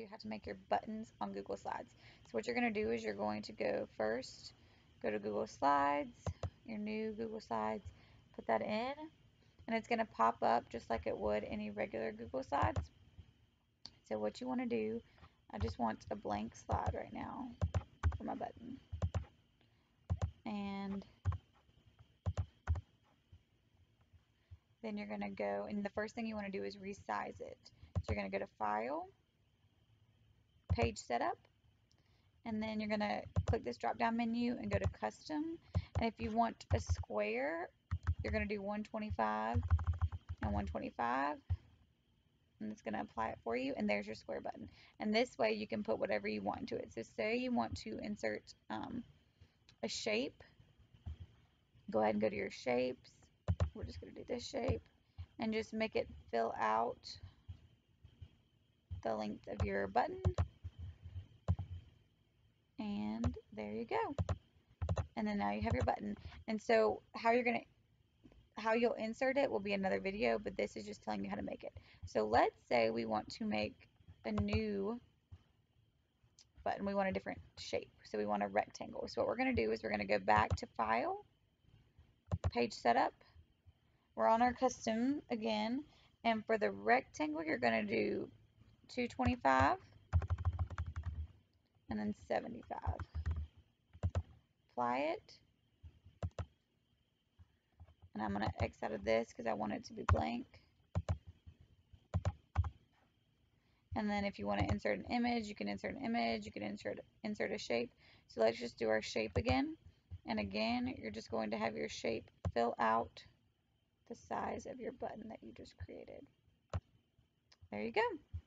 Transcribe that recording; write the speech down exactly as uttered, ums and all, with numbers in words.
you have to make your buttons on Google Slides. So what you're going to do is you're going to go first, go to Google Slides, your new Google Slides, put that in, and it's going to pop up just like it would any regular Google Slides. So what you want to do, I just want a blank slide right now for my button. And then you're going to go, and the first thing you want to do is resize it. So you're going to go to File, Page Setup, and then you're going to click this drop down menu and go to Custom. And if you want a square, you're going to do one twenty-five and one twenty-five. And it's going to apply it for you, and there's your square button. And this way you can put whatever you want into it. So say you want to insert um, a shape, go ahead and go to your shapes. We're just going to do this shape and just make it fill out the length of your button. And there you go. And then now you have your button. And so how you're going to how you'll insert it will be another video, but this is just telling you how to make it. So let's say we want to make a new button. We want a different shape. So we want a rectangle. So what we're going to do is we're going to go back to File, Page Setup. We're on our Custom again. And for the rectangle, you're going to do two twenty-five and then seventy-five. Apply it. And I'm going to X out of this because I want it to be blank. And then if you want to insert an image, you can insert an image, you can insert, insert a shape. So let's just do our shape again. And again, you're just going to have your shape fill out the size of your button that you just created. There you go.